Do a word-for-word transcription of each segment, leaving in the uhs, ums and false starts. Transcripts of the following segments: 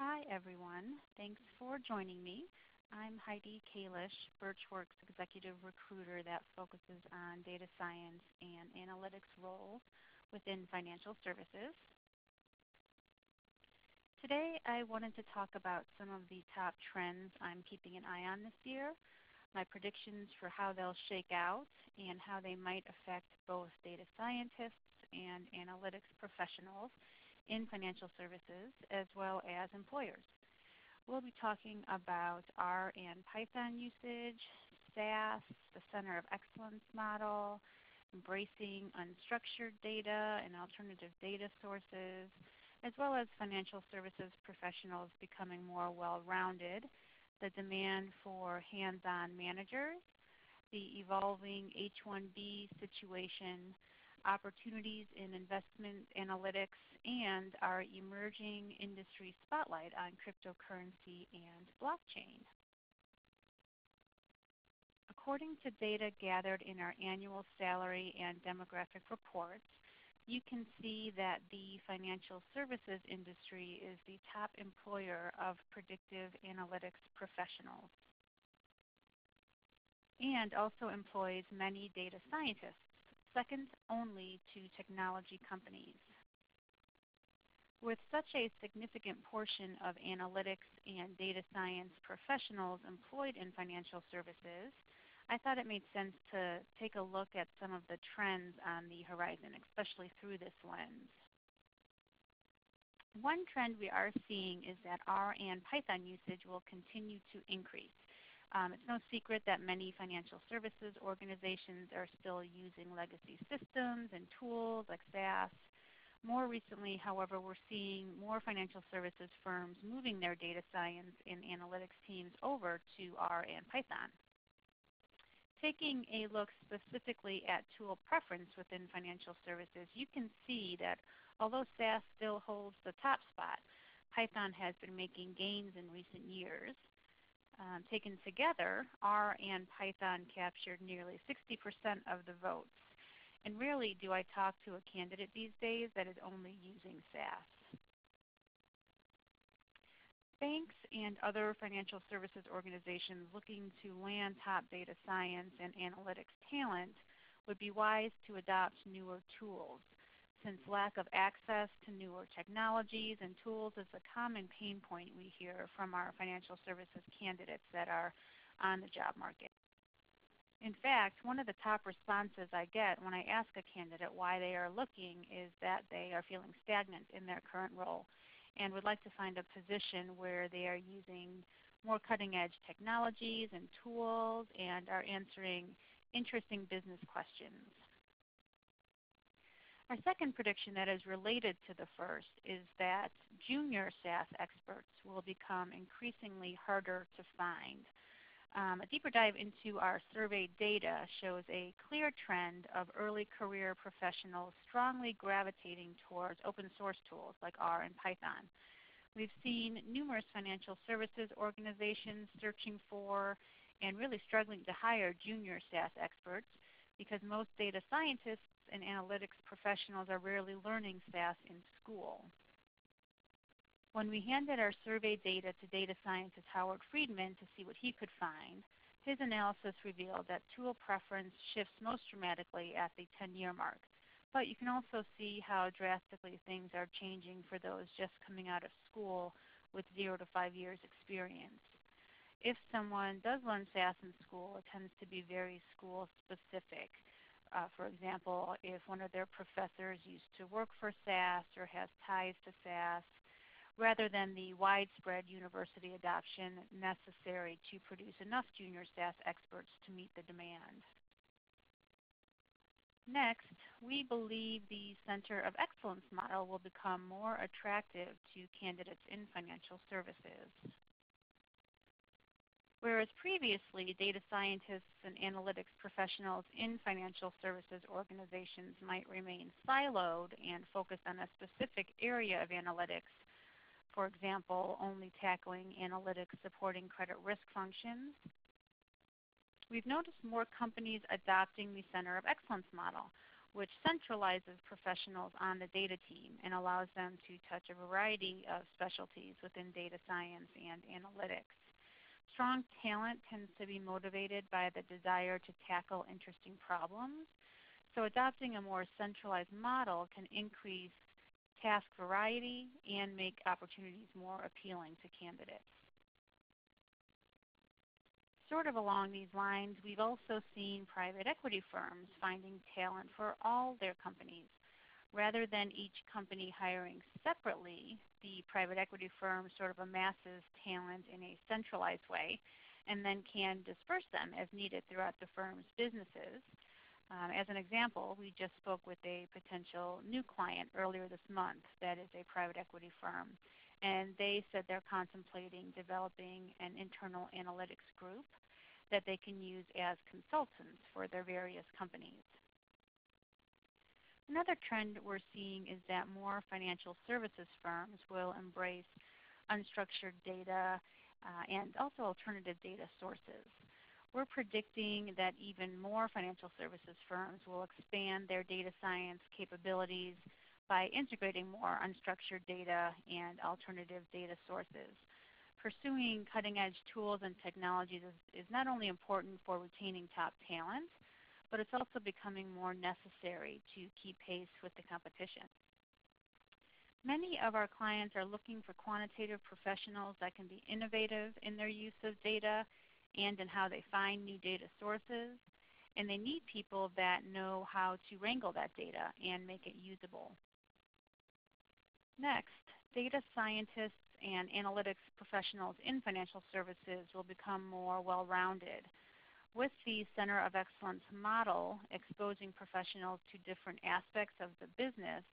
Hi, everyone. Thanks for joining me. I'm Heidi Kalish, Burtch Works executive recruiter that focuses on data science and analytics roles within financial services. Today, I wanted to talk about some of the top trends I'm keeping an eye on this year, my predictions for how they'll shake out, and how they might affect both data scientists and analytics professionals in financial services, as well as employers. We'll be talking about R and Python usage, S A S, the Center of Excellence model, embracing unstructured data and alternative data sources, as well as financial services professionals becoming more well-rounded, the demand for hands-on managers, the evolving H one B situation, opportunities in investment analytics, and our emerging industry spotlight on cryptocurrency and blockchain. According to data gathered in our annual salary and demographic reports, you can see that the financial services industry is the top employer of predictive analytics professionals and also employs many data scientists, second only to technology companies. With such a significant portion of analytics and data science professionals employed in financial services, I thought it made sense to take a look at some of the trends on the horizon, especially through this lens. One trend we are seeing is that R and Python usage will continue to increase. Um, it's no secret that many financial services organizations are still using legacy systems and tools like S A S. More recently, however, we're seeing more financial services firms moving their data science and analytics teams over to R and Python. Taking a look specifically at tool preference within financial services, you can see that although S A S still holds the top spot, Python has been making gains in recent years. Um, taken together, R and Python captured nearly sixty percent of the votes. And rarely do I talk to a candidate these days that is only using S A S. Banks and other financial services organizations looking to land top data science and analytics talent would be wise to adopt newer tools, since lack of access to newer technologies and tools is a common pain point we hear from our financial services candidates that are on the job market. In fact, one of the top responses I get when I ask a candidate why they are looking is that they are feeling stagnant in their current role and would like to find a position where they are using more cutting-edge technologies and tools and are answering interesting business questions. Our second prediction that is related to the first is that junior S A S experts will become increasingly harder to find. Um, a deeper dive into our survey data shows a clear trend of early career professionals strongly gravitating towards open source tools like R and Python. We've seen numerous financial services organizations searching for and really struggling to hire junior S A S experts because most data scientists and analytics professionals are rarely learning S A S in school. When we handed our survey data to data scientist Howard Friedman to see what he could find, his analysis revealed that tool preference shifts most dramatically at the ten-year mark. But you can also see how drastically things are changing for those just coming out of school with zero to five years experience. If someone does learn S A S in school, it tends to be very school-specific. Uh, for example, if one of their professors used to work for S A S or has ties to S A S, rather than the widespread university adoption necessary to produce enough junior S A S experts to meet the demand. Next, we believe the Center of Excellence model will become more attractive to candidates in financial services. Whereas previously, data scientists and analytics professionals in financial services organizations might remain siloed and focused on a specific area of analytics, for example, only tackling analytics supporting credit risk functions, we've noticed more companies adopting the Center of Excellence model, which centralizes professionals on the data team and allows them to touch a variety of specialties within data science and analytics. Strong talent tends to be motivated by the desire to tackle interesting problems, so adopting a more centralized model can increase task variety and make opportunities more appealing to candidates. Sort of along these lines, we've also seen private equity firms finding talent for all their companies. Rather than each company hiring separately, the private equity firm sort of amasses talent in a centralized way and then can disperse them as needed throughout the firm's businesses. Um, as an example, we just spoke with a potential new client earlier this month that is a private equity firm, and they said they're contemplating developing an internal analytics group that they can use as consultants for their various companies. Another trend we're seeing is that more financial services firms will embrace unstructured data uh, and also alternative data sources. We're predicting that even more financial services firms will expand their data science capabilities by integrating more unstructured data and alternative data sources. Pursuing cutting-edge tools and technologies is, is not only important for retaining top talent, but it's also becoming more necessary to keep pace with the competition. Many of our clients are looking for quantitative professionals that can be innovative in their use of data and in how they find new data sources, and they need people that know how to wrangle that data and make it usable. Next, data scientists and analytics professionals in financial services will become more well-rounded. With the Center of Excellence model exposing professionals to different aspects of the business,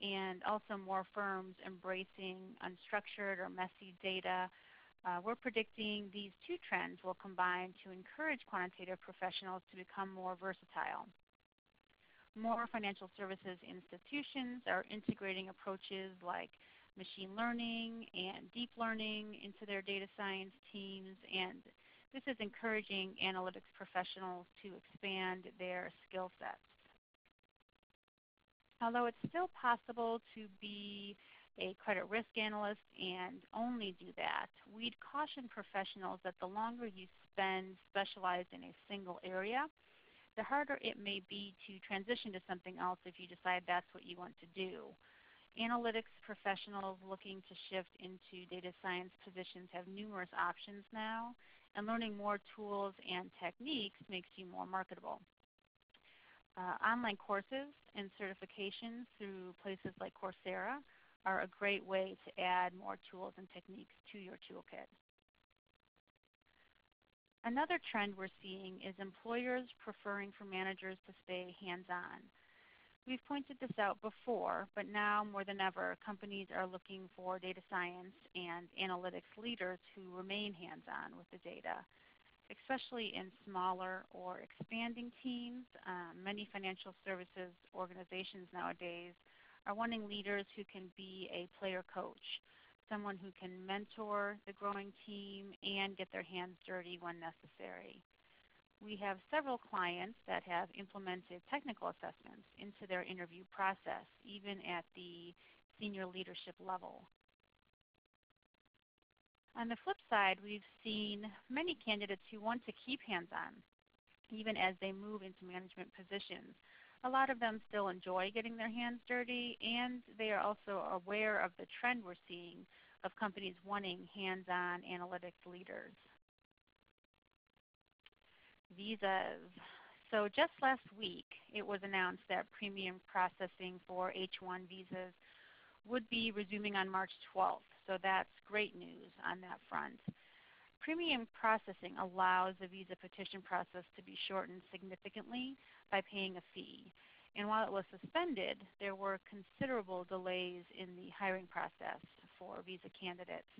and also more firms embracing unstructured or messy data, Uh, we're predicting these two trends will combine to encourage quantitative professionals to become more versatile. More financial services institutions are integrating approaches like machine learning and deep learning into their data science teams, and this is encouraging analytics professionals to expand their skill sets. Although it's still possible to be a credit risk analyst and only do that, we'd caution professionals that the longer you spend specialized in a single area, the harder it may be to transition to something else if you decide that's what you want to do. Analytics professionals looking to shift into data science positions have numerous options now, and learning more tools and techniques makes you more marketable. Uh, online courses and certifications through places like Coursera are a great way to add more tools and techniques to your toolkit. Another trend we're seeing is employers preferring for managers to stay hands-on. We've pointed this out before, but now more than ever, companies are looking for data science and analytics leaders who remain hands-on with the data. Especially in smaller or expanding teams, um, many financial services organizations nowadays are wanting leaders who can be a player coach, someone who can mentor the growing team and get their hands dirty when necessary. We have several clients that have implemented technical assessments into their interview process, even at the senior leadership level. On the flip side, we've seen many candidates who want to keep hands-on, even as they move into management positions. A lot of them still enjoy getting their hands dirty, and they are also aware of the trend we're seeing of companies wanting hands-on analytics leaders. Visas. So just last week, it was announced that premium processing for H one visas would be resuming on March twelfth, so that's great news on that front. Premium processing allows the visa petition process to be shortened significantly by paying a fee. And while it was suspended, there were considerable delays in the hiring process for visa candidates.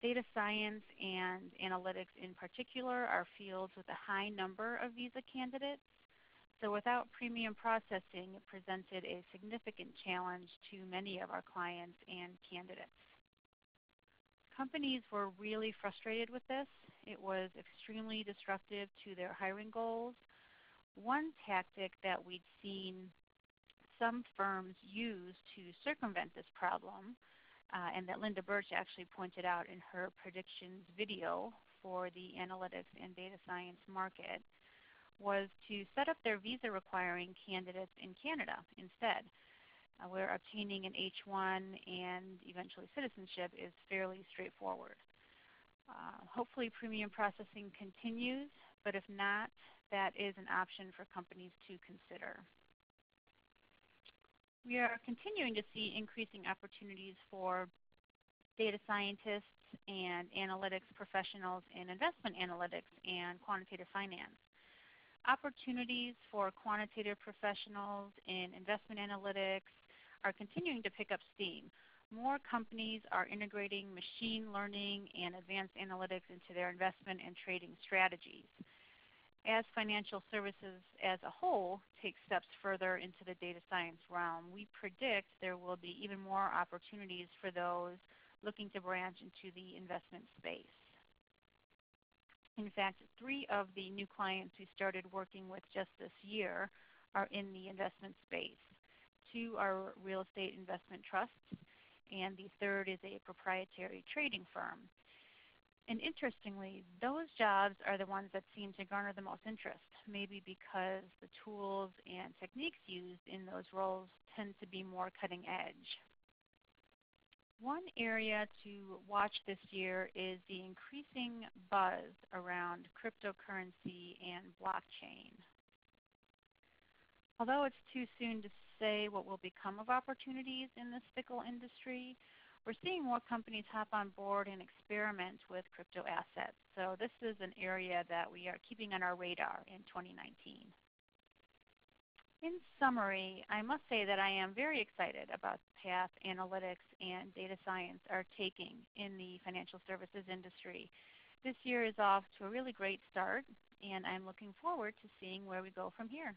Data science and analytics in particular are fields with a high number of visa candidates. So without premium processing, it presented a significant challenge to many of our clients and candidates. Companies were really frustrated with this. It was extremely disruptive to their hiring goals. one tactic that we'd seen some firms use to circumvent this problem, uh, and that Linda Burtch actually pointed out in her predictions video for the analytics and data science market, was to set up their visa requiring candidates in Canada instead, uh, where obtaining an H one and eventually citizenship is fairly straightforward. Uh, hopefully premium processing continues, but if not, that is an option for companies to consider. We are continuing to see increasing opportunities for data scientists and analytics professionals in investment analytics and quantitative finance. Opportunities for quantitative professionals in investment analytics are continuing to pick up steam. More companies are integrating machine learning and advanced analytics into their investment and trading strategies, as financial services as a whole takes steps further into the data science realm. We predict there will be even more opportunities for those looking to branch into the investment space. In fact, three of the new clients we started working with just this year are in the investment space. Two are real estate investment trusts, and the third is a proprietary trading firm. And interestingly, those jobs are the ones that seem to garner the most interest, maybe because the tools and techniques used in those roles tend to be more cutting edge. One area to watch this year is the increasing buzz around cryptocurrency and blockchain. Although it's too soon to say what will become of opportunities in this fickle industry, we're seeing more companies hop on board and experiment with crypto assets. So this is an area that we are keeping on our radar in twenty nineteen. In summary, I must say that I am very excited about the path analytics and data science are taking in the financial services industry. This year is off to a really great start, and I'm looking forward to seeing where we go from here.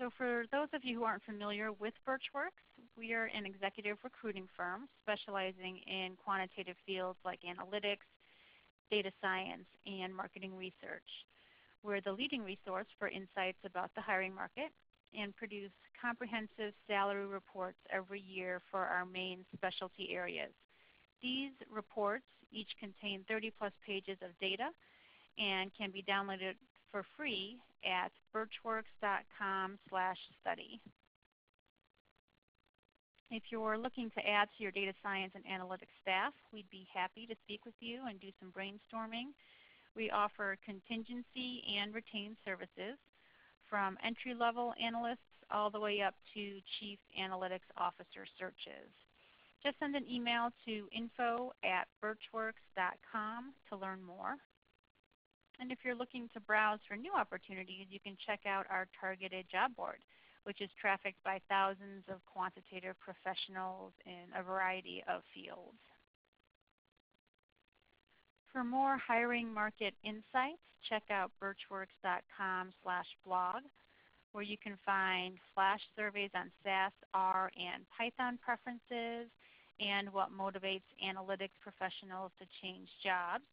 So for those of you who aren't familiar with Burtch Works, we are an executive recruiting firm specializing in quantitative fields like analytics, data science, and marketing research. We're the leading resource for insights about the hiring market and produce comprehensive salary reports every year for our main specialty areas. These reports each contain thirty plus pages of data and can be downloaded for free at burtch works dot com slash study. If you're looking to add to your data science and analytics staff, we'd be happy to speak with you and do some brainstorming. We offer contingency and retained services from entry-level analysts all the way up to Chief Analytics Officer searches. Just send an email to info at burtch works dot com to learn more. And if you're looking to browse for new opportunities, you can check out our targeted job board, which is trafficked by thousands of quantitative professionals in a variety of fields. For more hiring market insights, check out burtch works dot com slash blog, where you can find flash surveys on S A S, R, and Python preferences, and what motivates analytics professionals to change jobs,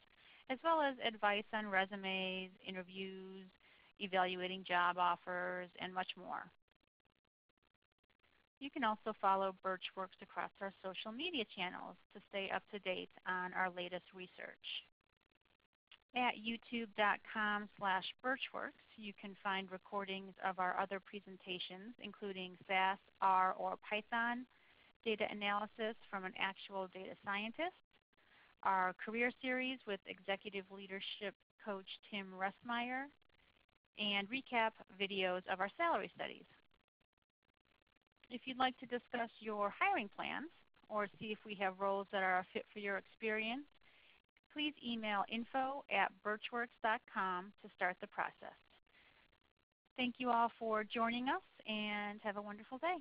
as well as advice on resumes, interviews, evaluating job offers, and much more. You can also follow Burtch Works across our social media channels to stay up to date on our latest research. At youtube dot com slash burtch works, you can find recordings of our other presentations, including S A S, R, or Python, data analysis from an actual data scientist, our career series with executive leadership coach Tim Restmeyer, and recap videos of our salary studies. If you'd like to discuss your hiring plans or see if we have roles that are a fit for your experience, please email info at burtch works dot com to start the process. Thank you all for joining us, and have a wonderful day.